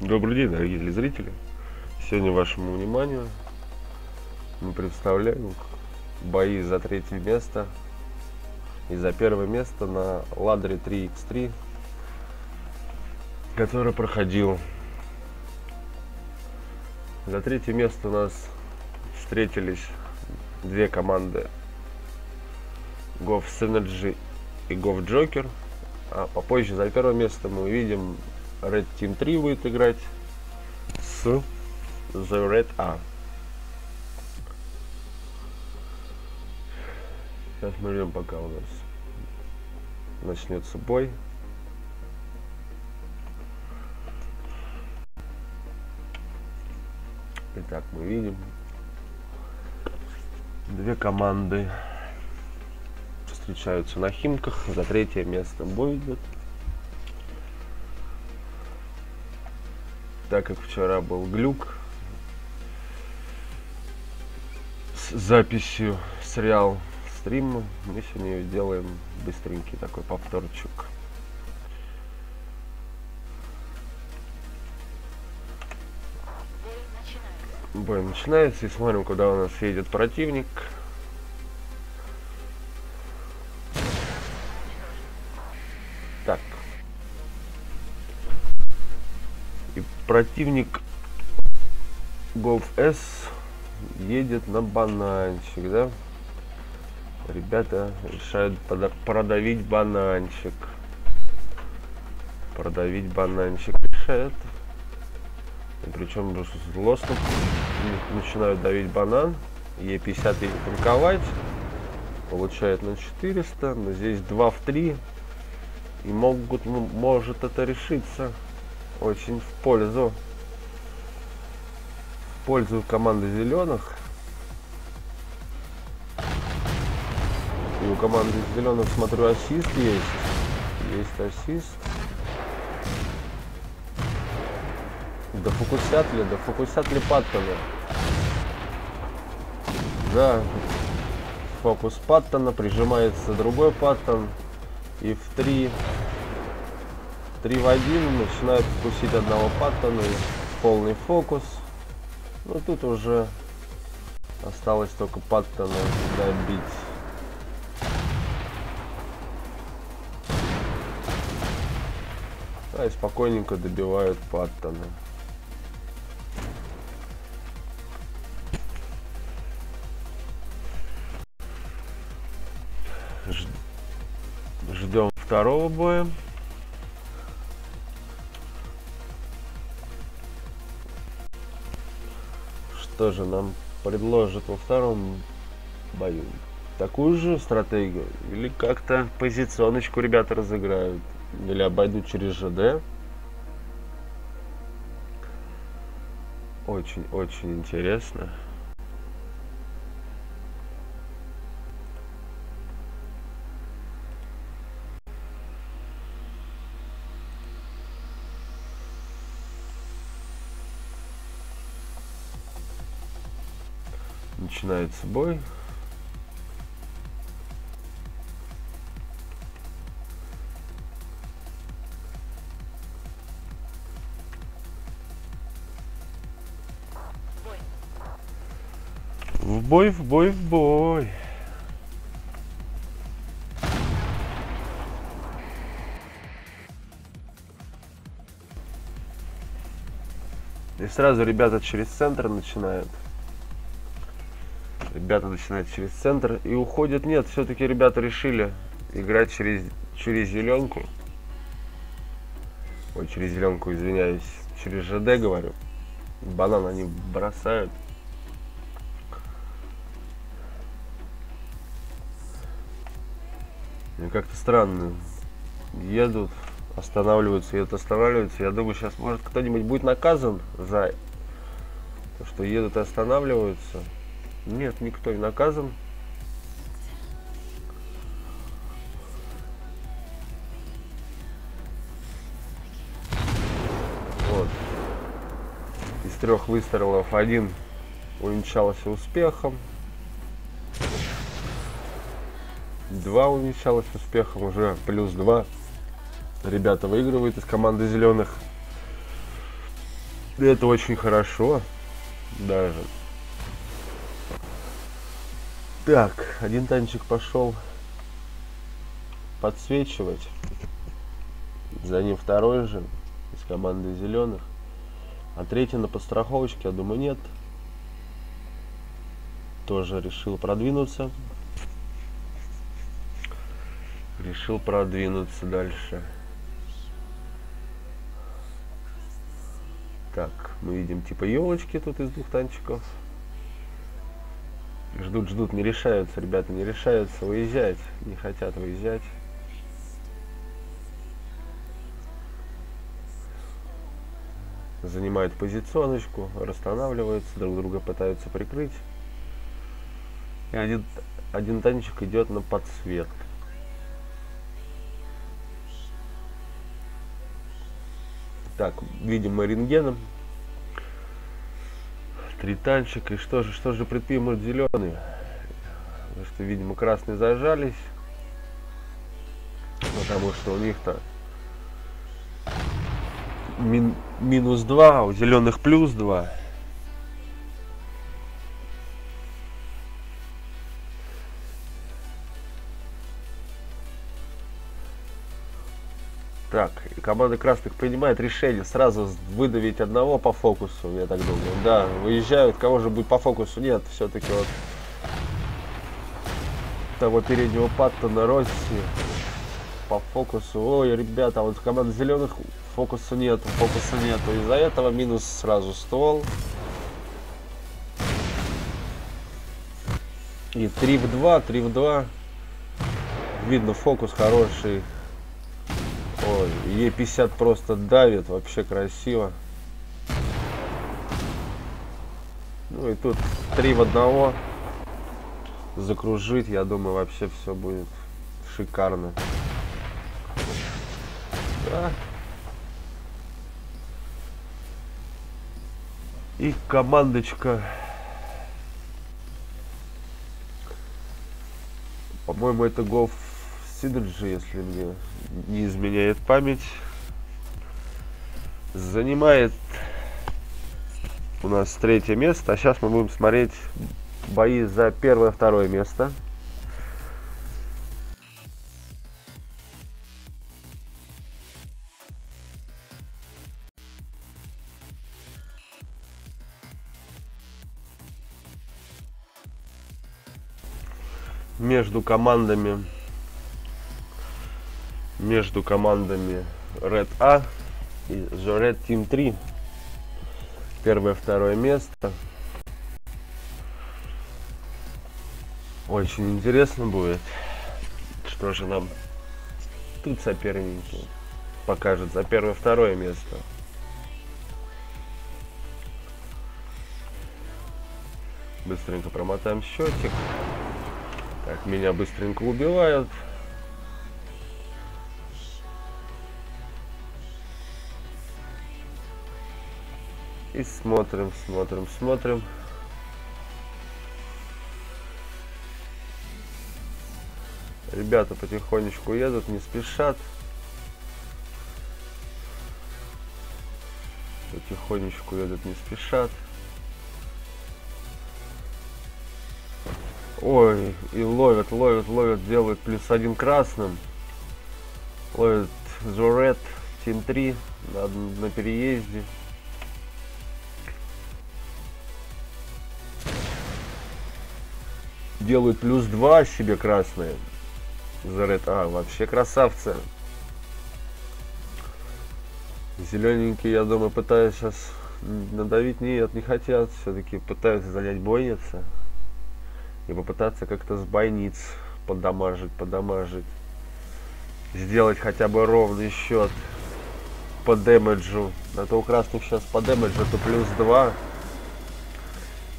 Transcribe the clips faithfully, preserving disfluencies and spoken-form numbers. Добрый день, дорогие телезрители. Сегодня вашему вниманию мы представляем бои за третье место и за первое место на ZaRed три икс три, который проходил. За третье место у нас встретились две команды: GovSynergy и GovJoker. А попозже за первое место мы увидим, Red Team три будет играть с ZaRed A. Сейчас мы ждем, пока у нас начнется бой. Итак, мы видим две команды встречаются на Химках. За третье место бой идет. Так как вчера был глюк с записью с реал стрима, мы сегодня делаем быстренький такой повторчик. Бой начинается, и смотрим, куда у нас едет противник. Так. Противник Golf S едет на бананчик, да? Ребята решают продавить бананчик. Продавить бананчик решают. И причем злостно начинают давить банан. Е пятьдесят едет танковать. Получает на четыреста. Но здесь два в три. И могут, может это решиться очень в пользу в пользу команды зеленых. И у команды зеленых, смотрю, ассист есть. Есть ассист. Дофокусят ли? Дофокусят ли Паттона? Да. Фокус Паттона. Прижимается другой Паттон. И в три. три в один начинают вкусить одного Паттона, полный фокус. Но тут уже осталось только Паттона добить. А и спокойненько добивают Паттона. Ждем второго боя. Что же нам предложит во втором бою? Такую же стратегию? Или как-то позиционочку ребята разыграют? Или обойдут через ЖД? Очень-очень интересно. Начинается бой. В бой, в бой, в бой. И сразу ребята через центр начинают. Ребята начинают через центр и уходят. Нет, все-таки ребята решили играть через, через зеленку. Ой, через зеленку, извиняюсь. Через ЖД, говорю. Банан они бросают. Ну, как-то странно. Едут, останавливаются, едут, останавливаются. Я думаю, сейчас, может, кто-нибудь будет наказан за то, что едут и останавливаются. Нет, никто не наказан. Вот. Из трех выстрелов один увенчался успехом. Два увенчалось успехом, уже плюс два. Ребята выигрывают из команды зеленых. Это очень хорошо. Даже. Так, один танчик пошел подсвечивать. За ним второй же из команды зеленых. А третий на подстраховочке, я думаю, нет. Тоже решил продвинуться. Решил продвинуться дальше. Так, мы видим типа елочки тут из двух танчиков. Ждут, ждут, не решаются, ребята, не решаются выезжать. Не хотят выезжать. Занимают позиционочку, расстанавливаются, друг друга пытаются прикрыть. И один, один танчик идет на подсвет. Так, видим мы рентгеном. Три танчика. И что же, что же предпримут зеленые? Потому что, видимо, красные зажались. Потому что у них-то мин минус два, у зеленых плюс два. Так, и команда красных принимает решение сразу выдавить одного по фокусу, я так думаю. Да, выезжают, кого же будет по фокусу? Нет, все-таки вот того переднего Паттона Росси по фокусу. Ой, ребята, вот команда зеленых фокуса нету, фокуса нету. Из-за этого минус сразу ствол. И три в два, три в два. Видно, фокус хороший. Ой, Е пятьдесят просто давит, вообще красиво. Ну и тут три в одного. Закружить, я думаю, вообще все будет шикарно. Да. И командочка. По-моему, это GovSynergy, если мне не изменяет память. Занимает у нас третье место. А сейчас мы будем смотреть бои за первое и второе место. Между командами между командами Red A и ZaRed Team три. Первое, второе место. Очень интересно будет, что же нам тут соперники покажут за первое, второе место. Быстренько промотаем счетик. Так, меня быстренько убивают. И смотрим, смотрим, смотрим. Ребята потихонечку едут, не спешат. Потихонечку едут, не спешат. Ой, и ловят, ловят, ловят, делают плюс один красным. Ловят ZaRed Team три на, на переезде. Делают плюс два себе красные. ZaRed А, вообще красавцы. Зелененькие, я думаю, пытаются сейчас надавить. Нет, не хотят. Все-таки пытаются занять бойницу. И попытаться как-то с бойниц поддамажить, поддамажить. Сделать хотя бы ровный счет по демеджу. А то у красных сейчас по демеджу это плюс два.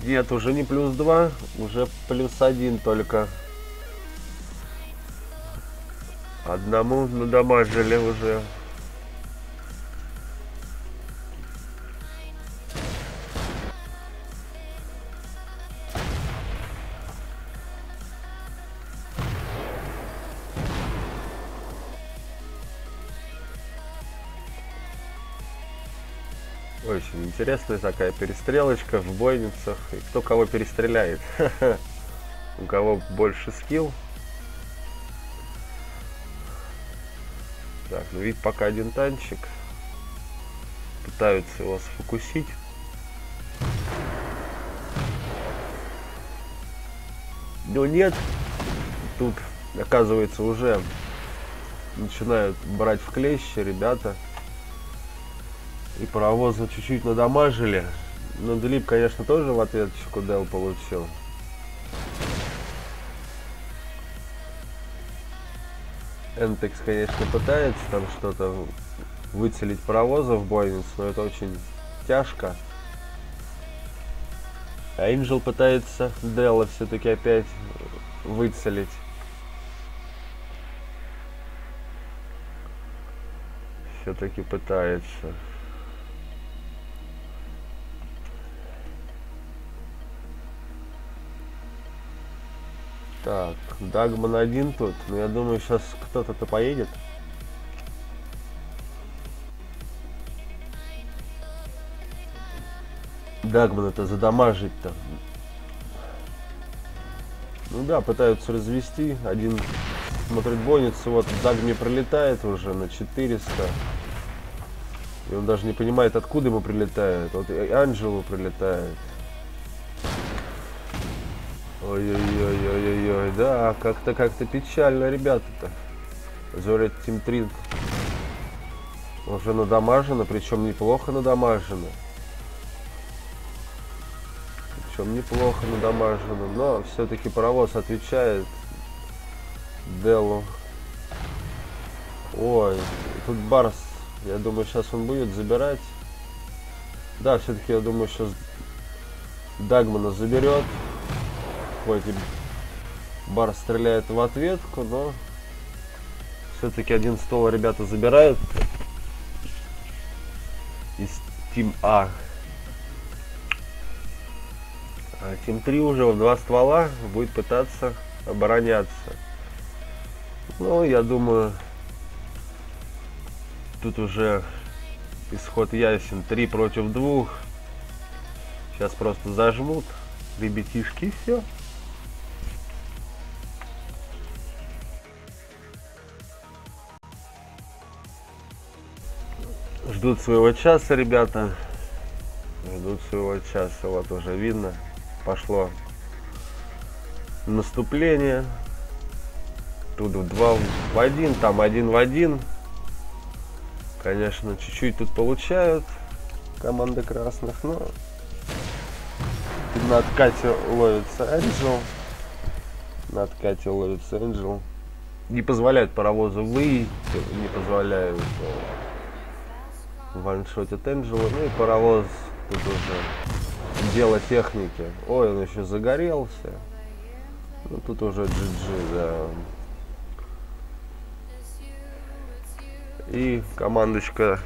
Нет, уже не плюс два, уже плюс один только. Одному надамажили уже. Очень интересная такая перестрелочка в бойницах. И кто кого перестреляет. У кого больше скилл. Так, ну вид пока один танчик. Пытаются его сфокусить. Но нет. Тут, оказывается, уже начинают брать в клещи ребята. И паровоза чуть-чуть надамажили. Но Длип, конечно, тоже в ответочку Дэл получил. Энтекс, конечно, пытается там что-то выцелить паровоза в бойницу, но это очень тяжко. А Angel пытается Дэлла все-таки опять выцелить. Все-таки пытается. Так, Дагман один тут, но я думаю, сейчас кто-то-то поедет. Дагмана-то задамажить-то. Ну да, пытаются развести. Один смотрит бойницу, вот Дагме пролетает уже на четыреста. И он даже не понимает, откуда ему прилетает. Вот и Анджелу прилетает. Ой-ой-ой-ой-ой, да, как-то как-то печально, ребята-то. ZaRed Team три уже надамажено, причем неплохо надамажено. Причем неплохо надамажено, но все-таки паровоз отвечает Дэлу. Ой, тут Барс, я думаю, сейчас он будет забирать. Да, все-таки, я думаю, сейчас Дагмана заберет. Бар стреляет в ответку, но все-таки один стол ребята забирают из Team A. А Team три уже в два ствола будет пытаться обороняться. Ну, я думаю, тут уже исход ясен. три против двух. Сейчас просто зажмут ребятишки и все. Ждут своего часа, ребята. Ждут своего часа. Вот уже видно. Пошло наступление. Тут два в один, там один в один. Конечно, чуть-чуть тут получают команды красных, но на откате ловится Angel. На откате ловится Angel. Не позволяют паровозу выйти. Не позволяют ваншотит Энджела, ну и паровоз тут уже дело техники. Ой, он еще загорелся. Ну тут уже джи джи, да. И командочка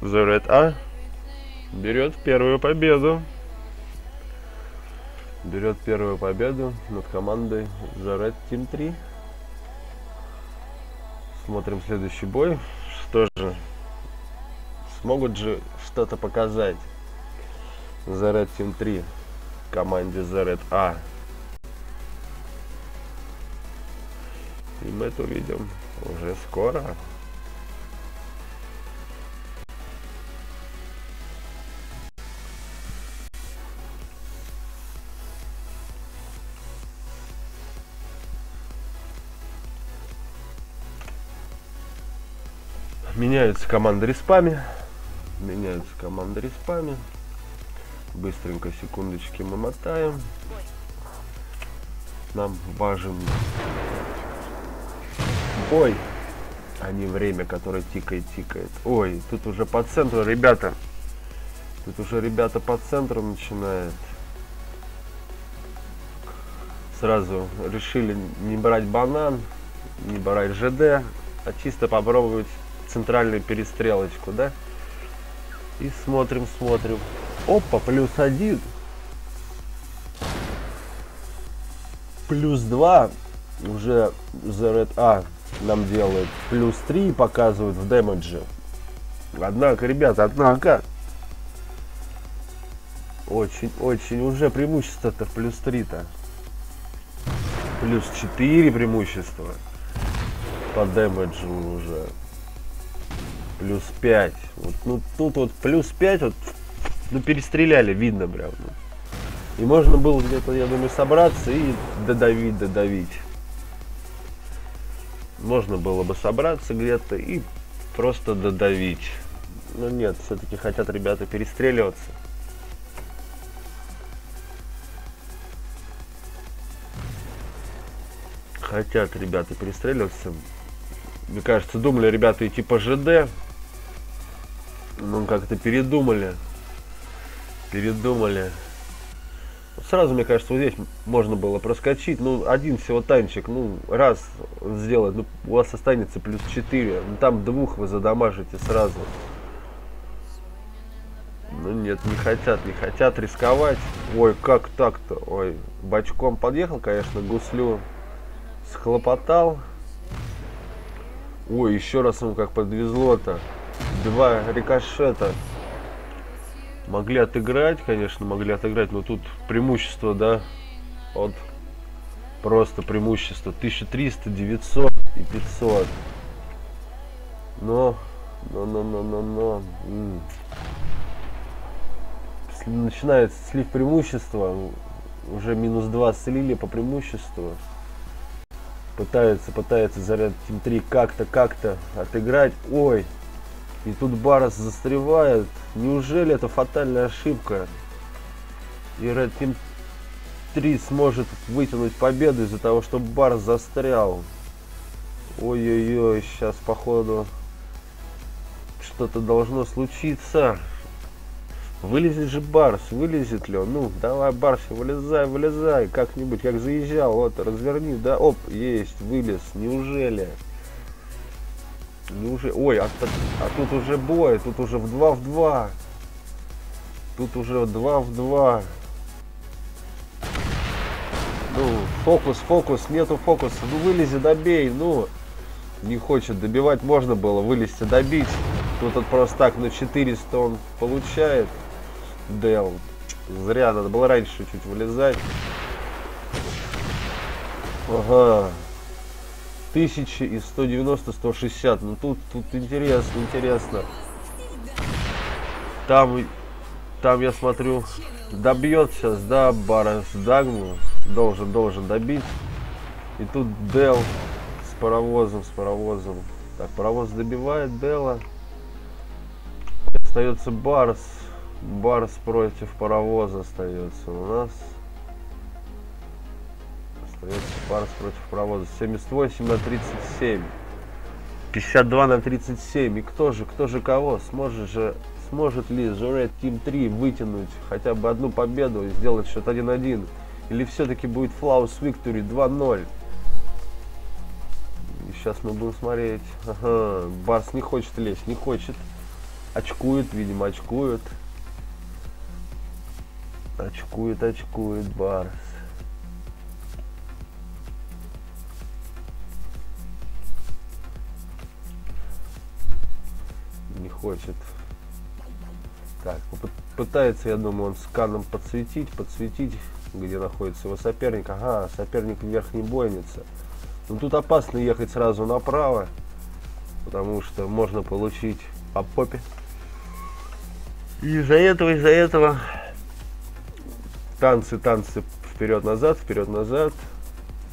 ZaRed A берет первую победу. Берет первую победу над командой ZaRed Team три. Смотрим следующий бой. Что же? Могут же что-то показать ZaRed Team три команде ZaRed A. И мы это увидим уже скоро. Меняются команды респами. Меняются команды респами. Быстренько, секундочки, мы мотаем. Нам важен бой, а не время, которое тикает-тикает. Ой, тут уже по центру, ребята. Тут уже ребята по центру начинают. Сразу решили не брать банан, не брать ЖД, а чисто попробовать центральную перестрелочку, да? И смотрим, смотрим. Опа, плюс один. Плюс два. Уже ZaRed A нам делает плюс три и показывает в демедже. Однако, ребята, однако, Очень-очень. Уже преимущество-то плюс три-то. Плюс четыре преимущество. По дэмэджу уже. Плюс пять. Вот, ну тут вот плюс пять. Вот, ну перестреляли, видно прям. И можно было где-то, я думаю, собраться и додавить, додавить. Можно было бы собраться где-то и просто додавить. Но нет, все-таки хотят ребята перестреливаться. Хотят ребята перестреливаться. Мне кажется, думали ребята идти по ЖД. Но как-то передумали. Передумали. Сразу, мне кажется, вот здесь можно было проскочить. Ну, один всего танчик. Ну, раз сделать, ну, у вас останется плюс четыре. Ну, там двух вы задамажите сразу. Ну, нет, не хотят, не хотят рисковать. Ой, как так-то? Ой, бочком подъехал, конечно, гуслю. Схлопотал. Ой, еще раз ему как подвезло-то. Два рикошета. Могли отыграть, конечно, могли отыграть, но тут преимущество, да, вот просто преимущество тысяча триста, девятьсот и пятьсот. Но, но, но, но, но, но. М -м. Начинается слив преимущества, уже минус два слили по преимуществу. Пытаются, пытаются заряд Team три как-то, как-то отыграть. Ой. И тут Барс застревает. Неужели это фатальная ошибка? И Red Team три сможет вытянуть победу из-за того, что Барс застрял. Ой-ой-ой, сейчас походу что-то должно случиться. Вылезет же Барс, вылезет ли он? Ну, давай, Барс, вылезай, вылезай. Как-нибудь, как заезжал, вот, разверни, да, оп, есть, вылез. Неужели? Ну уже, ой, а, а тут уже бой, тут уже в два в два. Тут уже два в два. Ну, фокус, фокус, нету фокуса. Ну вылези, добей, ну. Не хочет добивать, можно было вылезти, добить. Тут он просто так на четыреста он получает. Дэл. Зря, надо было раньше чуть вылезать. Ага. тысяча и сто девяносто, сто шестьдесят. Ну тут, тут интересно, интересно. Там, там я смотрю, добьет сейчас, да, Барс Дагму. Должен, должен добить. И тут Дэл с паровозом, с паровозом. Так, паровоз добивает Дэла. Остается Барс. Барс против паровоза остается у нас. Барс против паровоза. семьдесят восемь на тридцать семь. пятьдесят два на тридцать семь. И кто же, кто же кого? Сможет же, сможет ли ZaRed Team три вытянуть хотя бы одну победу и сделать счет один-один? Или все-таки будет Flawless Victory два ноль? И сейчас мы будем смотреть. Ага. Барс не хочет лезть, не хочет. Очкует, видимо, очкует. Очкует, очкует Барс. Не хочет. Так, пытается, я думаю, он сканом подсветить, подсветить, где находится его соперник. Ага, соперник в верхней бойнице. Но тут опасно ехать сразу направо, потому что можно получить по попе. И из-за этого, из-за этого танцы, танцы вперед-назад, вперед-назад,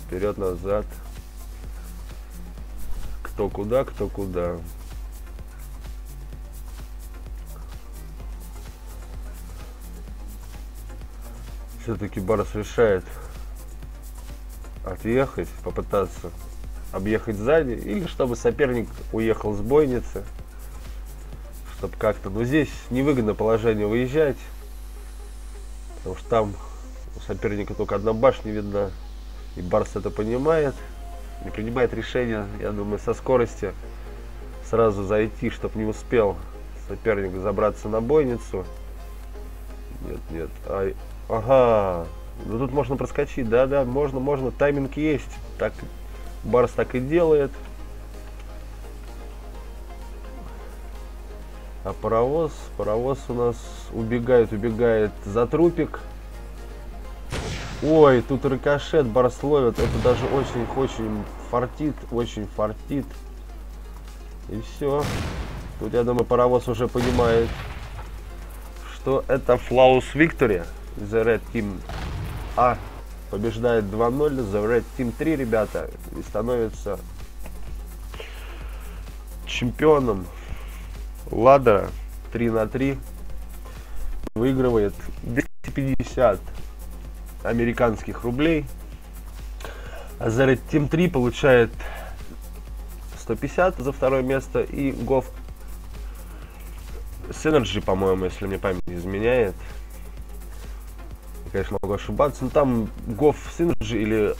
вперед-назад. Кто куда, кто куда. Все-таки Барс решает отъехать, попытаться объехать сзади, или чтобы соперник уехал с бойницы, чтобы как-то, ну здесь невыгодно положение выезжать, потому что там у соперника только одна башня видна, и Барс это понимает, и принимает решение, я думаю, со скорости сразу зайти, чтобы не успел соперник забраться на бойницу. Нет, нет, ай. Ага, ну тут можно проскочить, да-да, можно, можно, тайминг есть, так Барс так и делает. А паровоз, паровоз у нас убегает, убегает за трупик. Ой, тут рикошет, Барс ловит. Это даже очень, очень фартит, очень фартит. И все. Тут, я думаю, паровоз уже понимает, что это Flawless Victory. ZaRed Team A побеждает два ноль. ZaRed Team три, ребята, и становится чемпионом ладера три на три. Выигрывает двести пятьдесят американских рублей. А ZaRed Team три получает сто пятьдесят за второе место. И GovSynergy, по-моему, если мне память не изменяет. Я, конечно, могу ошибаться. Но там GovSynergy или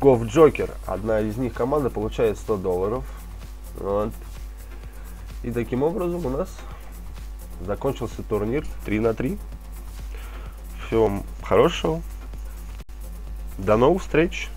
GovJoker, одна из них команда, получает сто долларов. Вот. И таким образом у нас закончился турнир три на три. Всего вам хорошего. До новых встреч.